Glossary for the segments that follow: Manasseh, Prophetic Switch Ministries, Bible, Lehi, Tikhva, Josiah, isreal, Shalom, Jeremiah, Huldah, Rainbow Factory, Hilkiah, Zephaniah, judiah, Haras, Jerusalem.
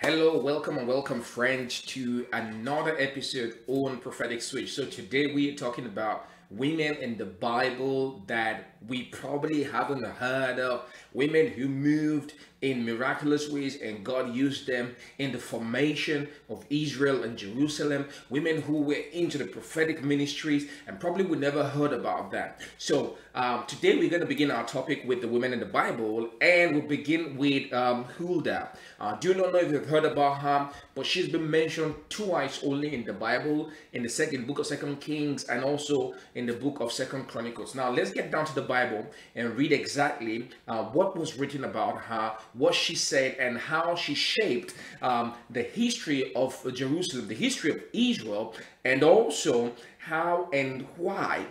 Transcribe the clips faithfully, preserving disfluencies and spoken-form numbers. Hello, welcome and welcome friends to another episode on Prophetic Switch. So today we are talking about women in the Bible that we probably haven't heard of, women who moved in miraculous ways and God used them in the formation of Israel and Jerusalem, women who were into the prophetic ministries and probably we never heard about that. So um, today we're going to begin our topic with the women in the Bible, and we'll begin with um, Huldah. I uh, do not know if you've heard about her, but she's been mentioned twice only in the Bible, in the second book of Second Kings and also in the book of Second Chronicles. Now let's get down to the Bible and read exactly uh, what was written about her, what she said, and how she shaped um, the history of Jerusalem, the history of Israel, and also how and why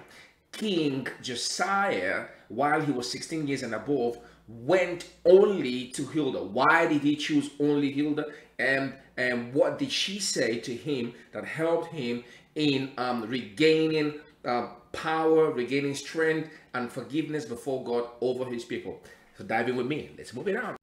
King Josiah, while he was sixteen years and above, went only to Huldah. Why did he choose only Huldah? And, and what did she say to him that helped him in um, regaining uh, power, regaining strength, and forgiveness before God over his people? So dive in with me. Let's move it on.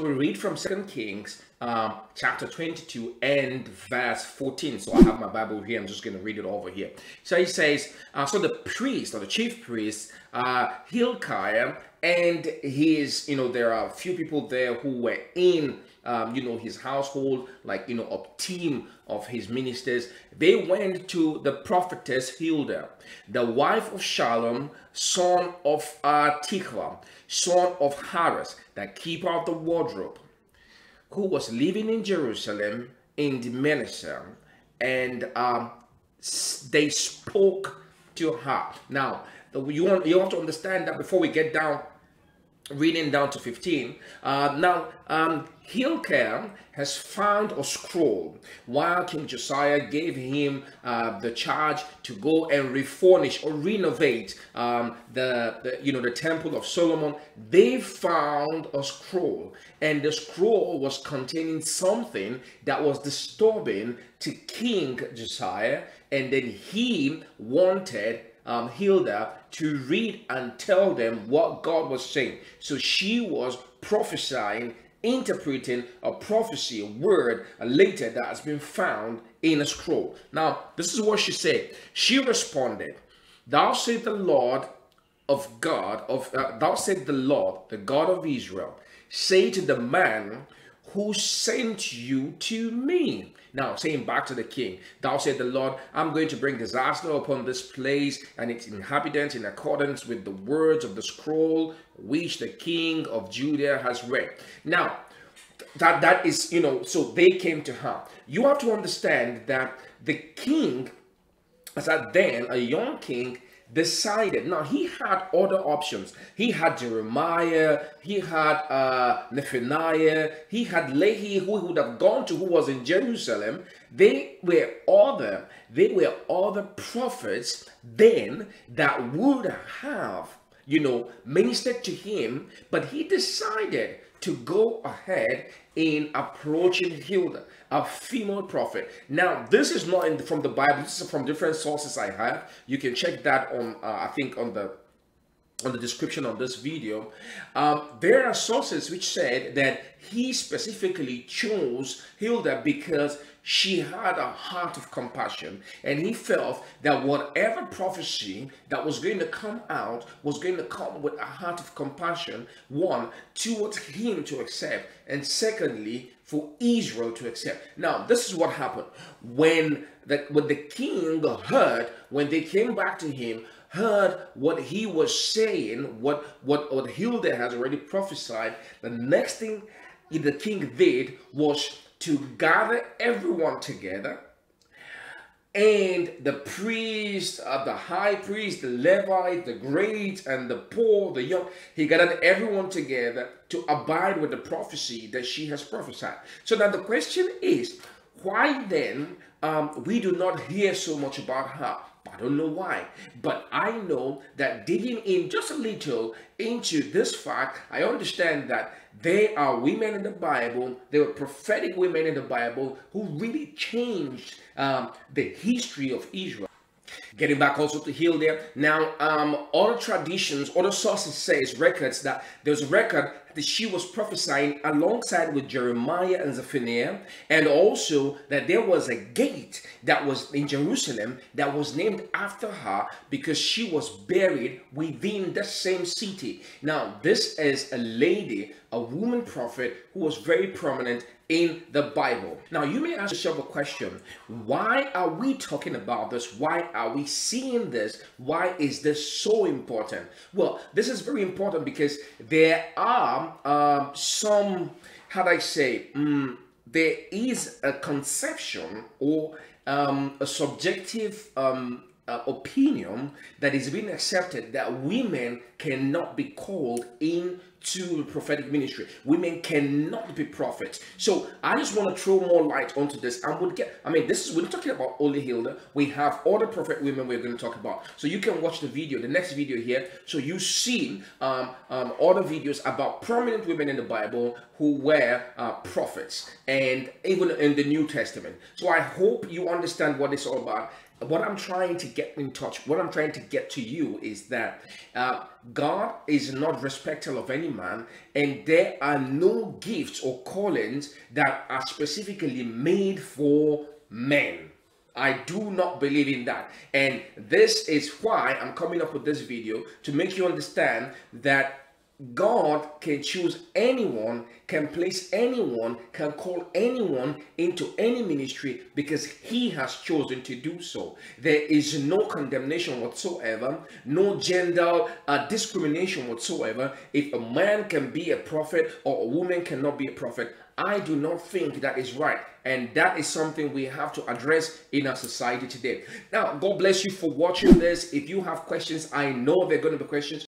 We read from Second Kings um, chapter twenty-two and verse fourteen. So I have my Bible here. I'm just going to read it over here. So he says, uh, so the priest or the chief priest, uh, Hilkiah, and his, you know, there are a few people there who were in, um, you know, his household, like, you know, a team of his ministers. They went to the prophetess Huldah, the wife of Shalom, son of uh, Tikhva, son of Haras, the keeper of the wardrobe, who was living in Jerusalem in the Manasseh, and um, they spoke to her. Now, you want, you want to understand that before we get down, reading down to fifteen. Uh, now, um, Hilkiah has found a scroll while King Josiah gave him uh, the charge to go and refurnish or renovate um, the, the, you know, the temple of Solomon. They found a scroll, and the scroll was containing something that was disturbing to King Josiah, and then he wanted Um, Huldah to read and tell them what God was saying. So she was prophesying, interpreting a prophecy, a word, a letter that has been found in a scroll. Now, this is what she said. She responded, "Thou said the Lord of God, of uh, thou said the Lord, the God of Israel, say to the man who sent you to me." Now, saying back to the king, "Thou said the Lord, I'm going to bring disaster upon this place and its inhabitants in accordance with the words of the scroll which the king of Judah has read." Now, that that is, you know, so they came to her. You have to understand that the king, as at then a young king, decided. Now, he had other options. He had Jeremiah, he had uh, Zephaniah, he had Lehi, who he would have gone to, who was in Jerusalem. They were other, they were other prophets then that would have, you know, ministered to him, but he decided to go ahead in approaching Huldah, a female prophet. Now, this is not in the, from the Bible. This is from different sources I have. You can check that on, uh, I think, on the on the description of this video. Um, there are sources which said that he specifically chose Huldah because she had a heart of compassion, and he felt that whatever prophecy that was going to come out was going to come with a heart of compassion, one, towards him to accept, and secondly, for Israel to accept. Now, this is what happened. When the, when the king heard, when they came back to him, heard what he was saying, what, what, what Huldah has already prophesied, the next thing the king did was to gather everyone together, and the priest, uh, the high priest, the Levite, the great, and the poor, the young, he gathered everyone together to abide with the prophecy that she has prophesied. So now the question is, why then um, we do not hear so much about her? I don't know why, but I know that digging in just a little into this fact, I understand that there are women in the Bible, there were prophetic women in the Bible who really changed um, the history of Israel. Getting back also to Huldah, now um, other traditions, other sources says records that there's a record that she was prophesying alongside with Jeremiah and Zephaniah, and also that there was a gate that was in Jerusalem that was named after her because she was buried within the same city. Now, this is a lady, a woman prophet who was very prominent in the Bible. Now, you may ask yourself a question. Why are we talking about this? Why are we seeing this? Why is this so important? Well, this is very important because there are uh, some, how do I say, um, there is a conception or um, a subjective um, Uh, opinion that is being accepted that women cannot be called into the prophetic ministry. Women cannot be prophets. So I just want to throw more light onto this. I would get, I mean, this is, we're talking about only Huldah. We have other prophet women we're going to talk about. So you can watch the video, the next video here. So you see um, um, other videos about prominent women in the Bible who were uh, prophets, and even in the New Testament. So I hope you understand what it's all about. What I'm trying to get in touch, what I'm trying to get to you is that uh, God is not respectful of any man, and there are no gifts or callings that are specifically made for men. I do not believe in that. And this is why I'm coming up with this video, to make you understand that God can choose anyone, can place anyone, can call anyone into any ministry because he has chosen to do so. There is no condemnation whatsoever, no gender uh, discrimination whatsoever. If a man can be a prophet or a woman cannot be a prophet, I do not think that is right. And that is something we have to address in our society today. Now, God bless you for watching this. If you have questions, I know they're going to be questions.